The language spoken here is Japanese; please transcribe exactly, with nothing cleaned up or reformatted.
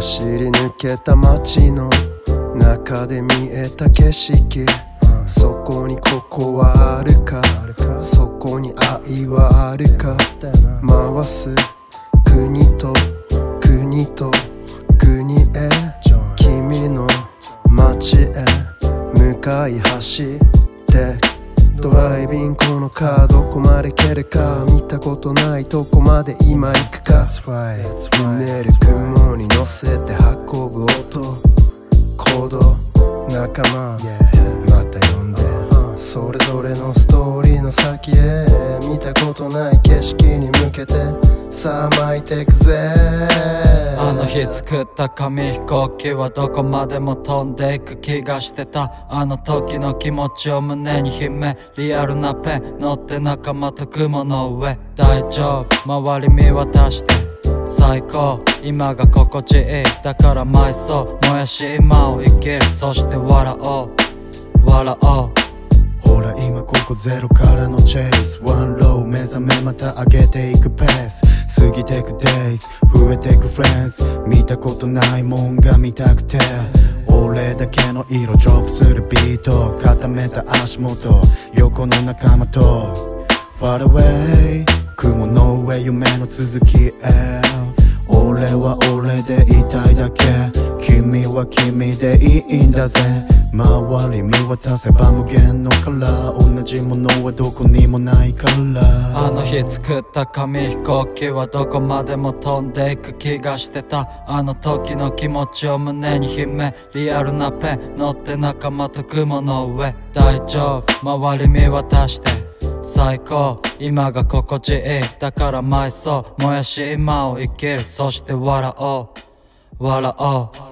走り抜けた街の中で見えた景色、そこにここはあるか、そこに愛はあるか。回す国と国と国へ、君の街へ向かい走ってドライビング、このカーどこまで行けるか、見たことないとこまで今行くか。見える雲に乗せて運ぶ音、行動、仲間、また呼んで、それぞれのストーリーの先へ、見たことない景色に向けてさあ巻いてくぜ。あの日作った紙飛行機はどこまでも飛んでいく気がしてた。あの時の気持ちを胸に秘め、リアルなペン乗って仲間と雲の上。大丈夫、周り見渡して最高、今が心地いい。だから埋葬燃やし今を生きる、そして笑おう笑おう。ほら今ここゼロからのチェイス、ワンロー目覚めまた上げていくペース、過ぎてくデイズ増えてくフレンズ、見たことないもんが見たくて、俺だけの色ジョブするビート、固めた足元横の仲間と Far away 雲の上夢の続きへ、俺は俺でいたいだけ、君は君でいいんだぜ。周り見渡せば無限のカラー、同じものはどこにもないから。あの日作った紙飛行機はどこまでも飛んでいく気がしてた。あの時の気持ちを胸に秘め、リアルなペン乗って仲間と雲の上。大丈夫、周り見渡して最高、今が心地いい。だから埋葬燃やし今を生きる、そして笑おう笑おう。